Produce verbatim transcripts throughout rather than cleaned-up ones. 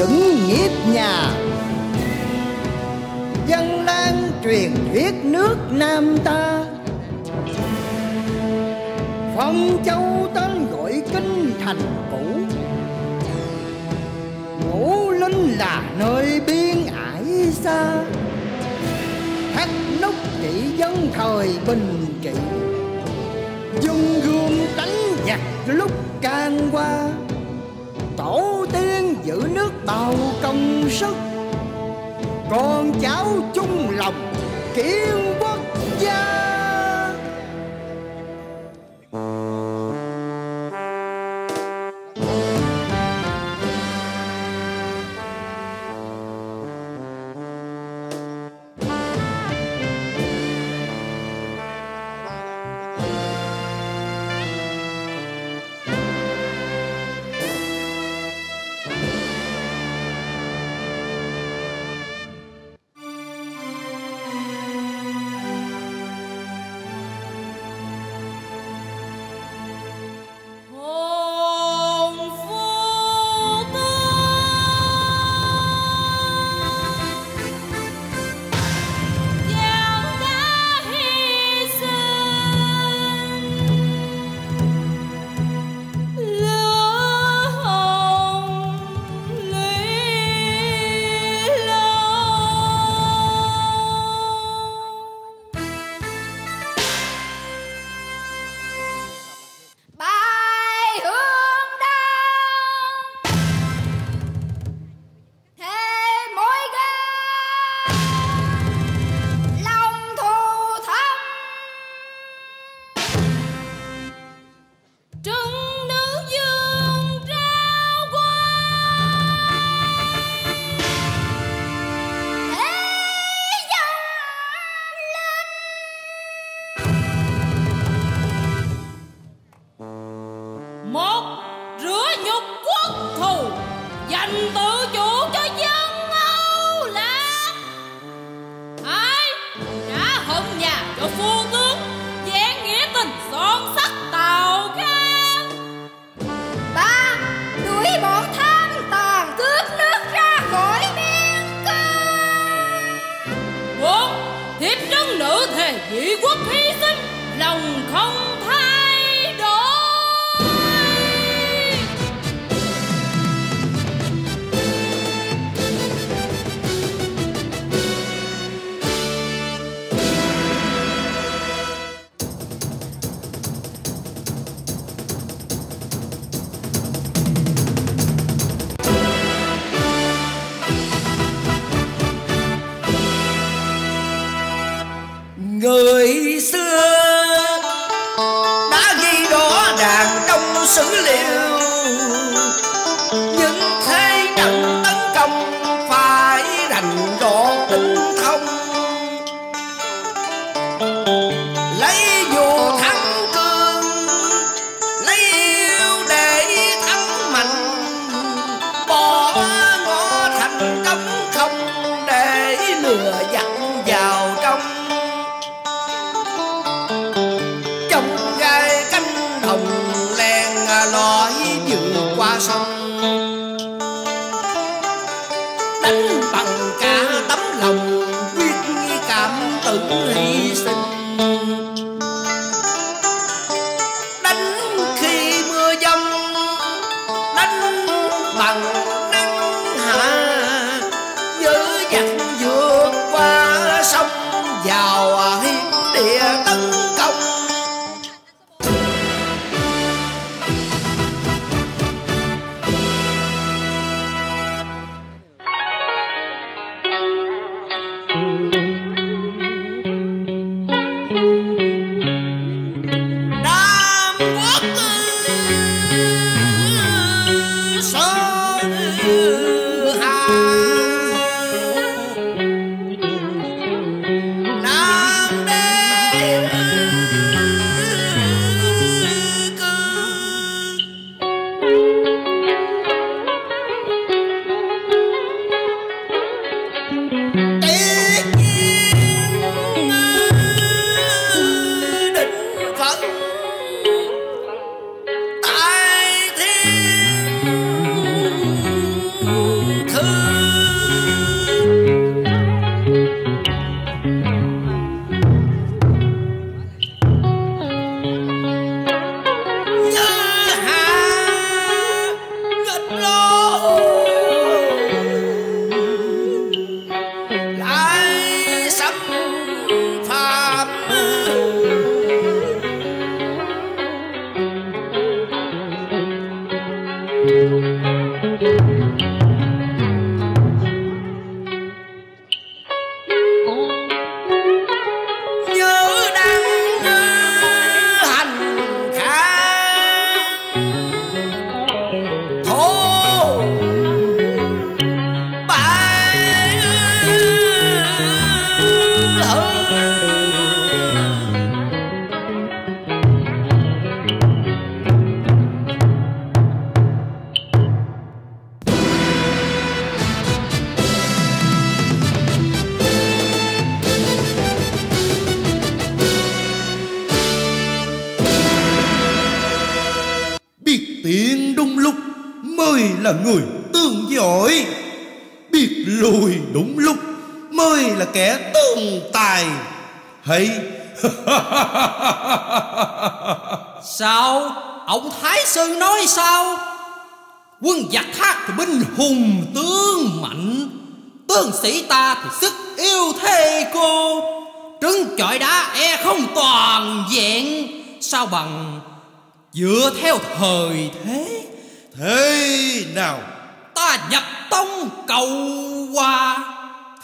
vững nhiếp nhà. Dân lan truyền thuyết nước Nam ta, Phong Châu tên gọi kinh thành cũ. Vũ Linh là nơi biên ải xa, thắt nút chỉ dân thời bình trị. Dung gươm đánh giặc lúc can qua, tổ tiên giữ nước bao công sức. Con cháu chung lòng kiến quốc gia. Người tương giỏi, biết lùi đúng lúc mới là kẻ tương tài. Hãy sao ông Thái Sơn nói sao? Quân giặc thác thì binh hùng tướng mạnh, tướng sĩ ta thì sức yêu thê cô. Trứng chọi đá e không toàn vẹn, sao bằng dựa theo thời thế. Thế nào ta nhập tông cầu hòa,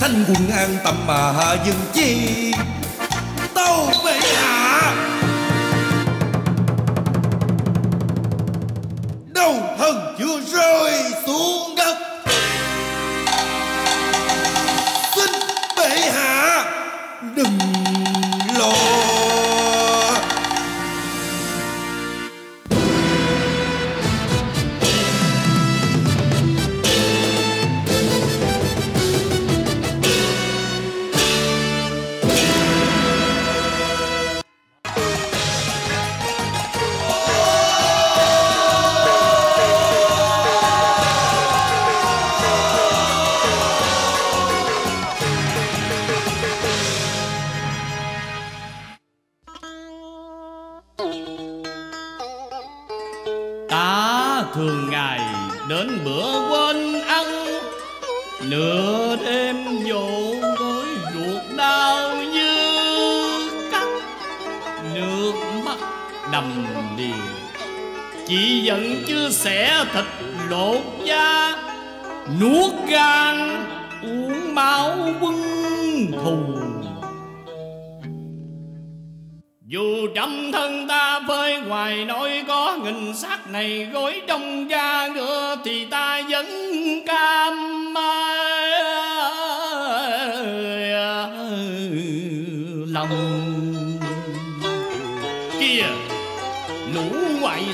thanh quân an tâm mà hạ dân chi tâu về hạ. Đầu thần chưa rơi xuống đất, xin bệ hạ đừng lo. Chị giận chưa xẻ thịt lột da, nuốt gan uống máu quân thù. Dù trăm thân ta phơi ngoài nói có nghìn xác này gối trong da nữa thì ta vẫn cam lòng.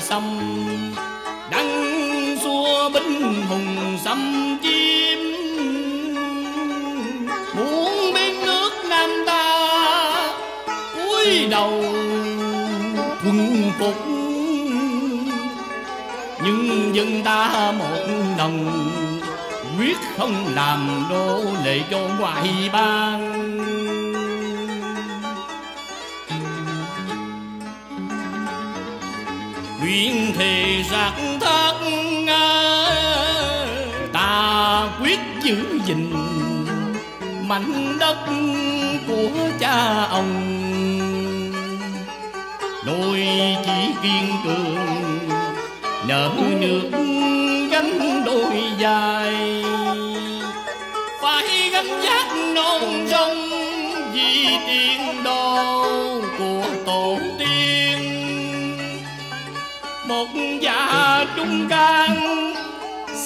Xâm đăng xua binh hùng xâm chiếm, muốn biến nước Nam ta cúi đầu thuần phục. Nhưng dân ta một đồng quyết không làm nô lệ cho ngoại bang. Nguyện thề giặc thác ta quyết giữ gìn mảnh đất của cha ông. Đôi chỉ kiên cường nở nước gánh đôi dài, phải gánh vác non sông vì tiền đồ của tổ tiên. Một dạ trung can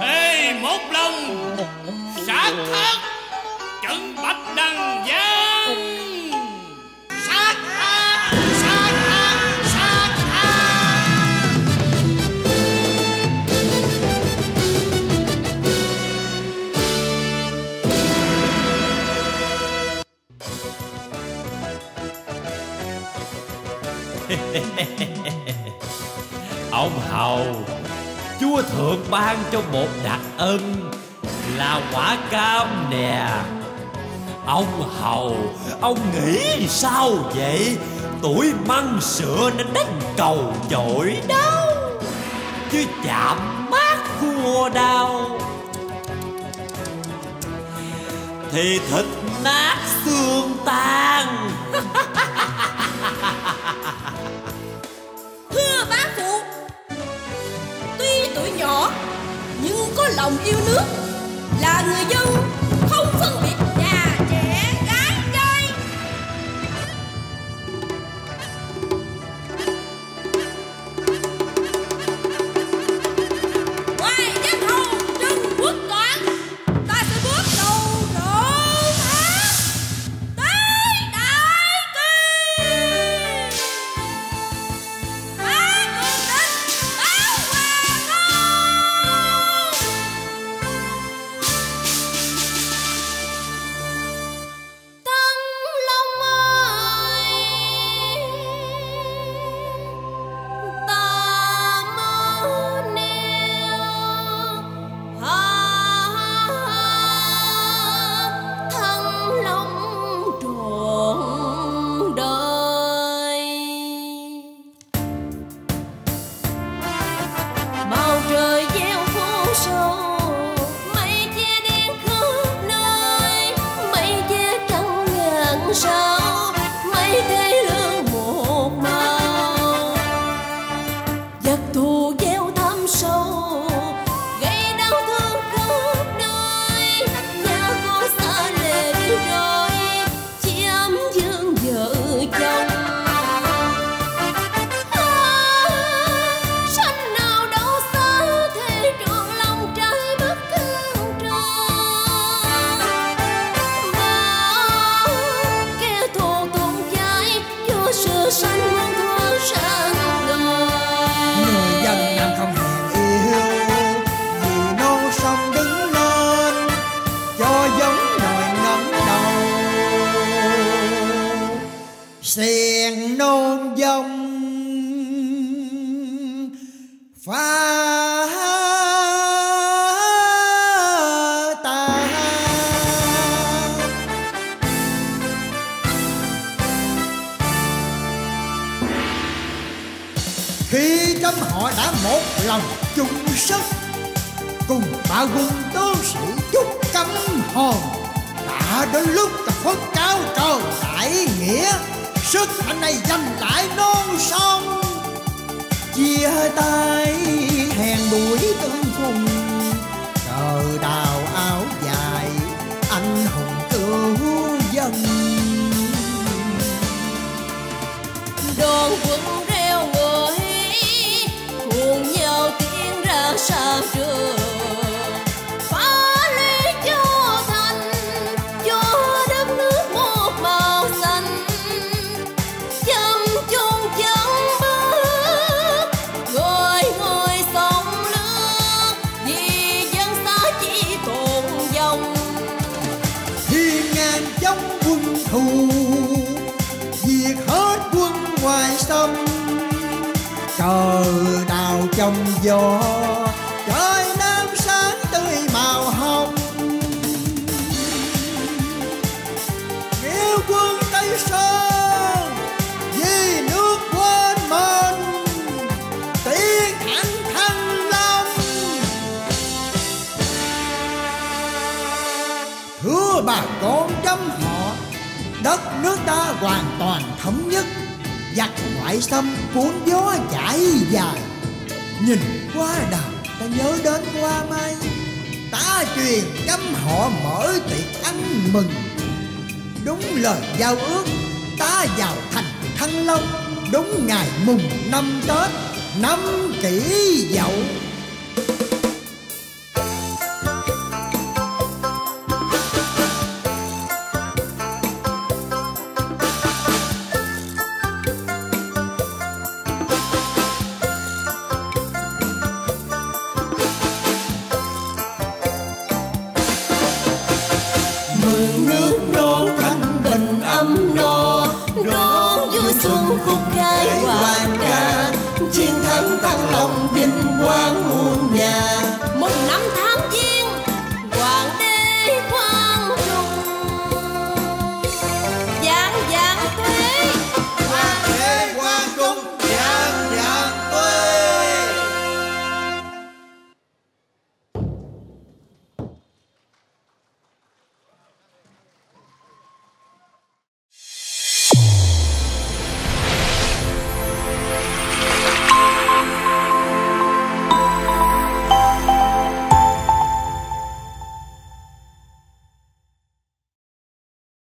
thế một lòng sát thác trận bạch đằng giang. Sát thác, sát thác, sát thác. Ông hầu, Chúa thượng ban cho một đặc ân là quả cam nè. Ông hầu, ông nghĩ sao vậy? Tuổi măng sữa nên đánh cầu chổi đau, chứ chạm mát cua đau thì thịt nát xương tan. Thưa bá phụ, tuy tuổi nhỏ nhưng có lòng yêu nước, là người dân không phân biệt già trẻ gái trai. Ngoài danh hầu trưng quốc toán, ta sẽ bước đầu nổ thác tới đại kỳ. Ta cùng đến báo hoàng hôn. Thăng Long ơi, ta mơ neo. Thăng Long trọn đời, màu trời gieo phố sâu, mây che đen khắp nơi, mây che trắng ngàn sao, mây thế lương một màu. Giặc thù gieo thăm sâu, gây đau thương khắp nơi, nhà cô xa lệ rồi, chỉ ấm dương vợ chồng. À, sanh nào đâu xa, thế trường lòng trái bất cương tròn. Và kẻ thù tồn tại, chúa sửa sanh muôn thua sang đời. Người dân Nam không hề yêu, vì non sông đứng lên cho giống nồi ngấm đầu. Xèn nôn dông phá ta, khi chấm họ đã một lòng chung sức, cùng bạo quân tướng sĩ chúc cấm hồn. Đã đến lúc tập phất cao trầu đại nghĩa, sức mạnh này giành lại non sông. Chia tay hèn đuổi tương phùng, cờ đào áo dài anh hùng cứu dân. Đoàn quân reo người cùng nhau tiến ra sao trường, phá lý cho thành, cho đất nước một màu xanh. Chăm chung chân bước, gọi ngồi sông nước, vì dân ta chỉ tồn vong. Thiên ngàn chống quân thù, diệt hết quân ngoài sông. Cờ đào trong gió, trời Nam sáng tươi màu hồng. Nghĩa quân Tây Sơn, vì nước quên mình, tiến thẳng Thăng Long. Thưa bà con chấm họ, đất nước ta hoàn toàn thống nhất. Giặc ngoại xâm cuốn gió chảy dài, nhìn qua đào ta nhớ đến qua mai. Ta truyền chấm họ mở tiệc ăn mừng, đúng lời giao ước. Ta vào thành Thăng Long, đúng ngày mùng năm Tết năm Kỷ Dậu. Mừng nước non thanh bình ấm no, đón vui xuân. khai hoàng ca, chiến thắng Thăng Long vinh quang muôn nhà. Một năm